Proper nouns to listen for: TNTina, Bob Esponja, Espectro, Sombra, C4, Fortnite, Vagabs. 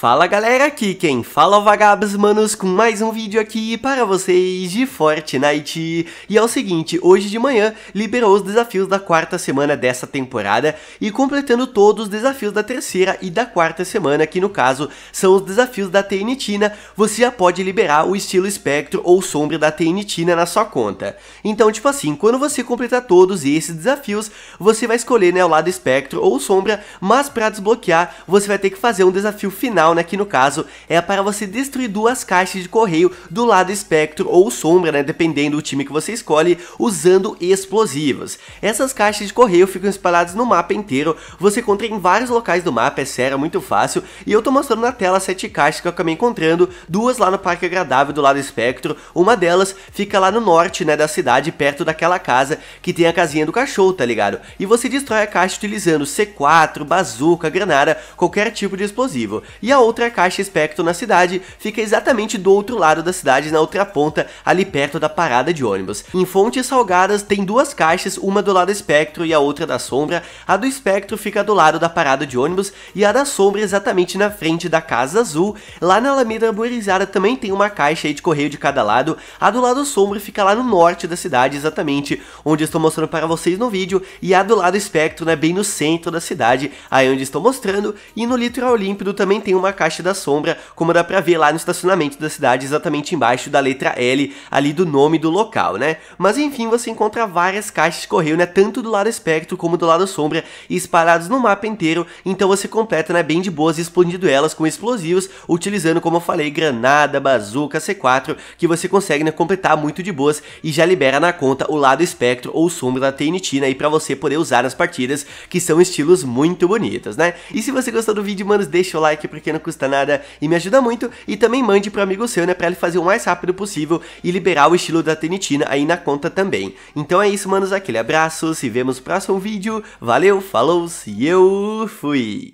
Fala galera, aqui quem fala é o Vagabs, manos, com mais um vídeo aqui para vocês de Fortnite. E é o seguinte, hoje de manhã liberou os desafios da quarta semana dessa temporada e completando todos os desafios da terceira e da quarta semana, que no caso são os desafios da TNTina, você já pode liberar o estilo espectro ou sombra da TNTina na sua conta. Então tipo assim, quando você completar todos esses desafios, você vai escolher, né, o lado espectro ou sombra, mas para desbloquear você vai ter que fazer um desafio final, né, que no caso é para você destruir duas caixas de correio do lado espectro ou sombra, né, dependendo do time que você escolhe, usando explosivos. Essas caixas de correio ficam espalhadas no mapa inteiro, você encontra em vários locais do mapa, é sério, é muito fácil. E eu tô mostrando na tela 7 caixas que eu acabei encontrando, duas lá no Parque Agradável do lado espectro, uma delas fica lá no norte, né, da cidade, perto daquela casa que tem a casinha do cachorro, tá ligado? E você destrói a caixa utilizando C4, bazuca, granada, qualquer tipo de explosivo. E a outra caixa espectro na cidade fica exatamente do outro lado da cidade, na outra ponta, ali perto da parada de ônibus. Em Fontes Salgadas tem duas caixas, uma do lado espectro e a outra da sombra. A do espectro fica do lado da parada de ônibus e a da sombra exatamente na frente da Casa Azul. Lá na Alameda Arborizada também tem uma caixa aí de correio de cada lado. A do lado sombra fica lá no norte da cidade, exatamente onde estou mostrando para vocês no vídeo. E a do lado espectro, né, bem no centro da cidade, aí onde estou mostrando. E no Litoral Límpido também tem uma caixa da sombra, como dá pra ver lá no estacionamento da cidade, exatamente embaixo da letra L, ali do nome do local, né? Mas enfim, você encontra várias caixas de correio, né? Tanto do lado espectro como do lado sombra, espalhados no mapa inteiro, então você completa, né, bem de boas, explodindo elas com explosivos, utilizando, como eu falei, granada, bazuca, C4, que você consegue, né, completar muito de boas e já libera na conta o lado espectro ou sombra da TNTina aí pra você poder usar nas partidas, que são estilos muito bonitos, né? E se você gostou do vídeo, manos, deixa o like porque não custa nada e me ajuda muito, e também mande pro amigo seu, né, pra ele fazer o mais rápido possível e liberar o estilo da TNTina aí na conta também. Então é isso, manos, aquele abraço, se vemos no próximo vídeo, valeu, falou, e eu fui!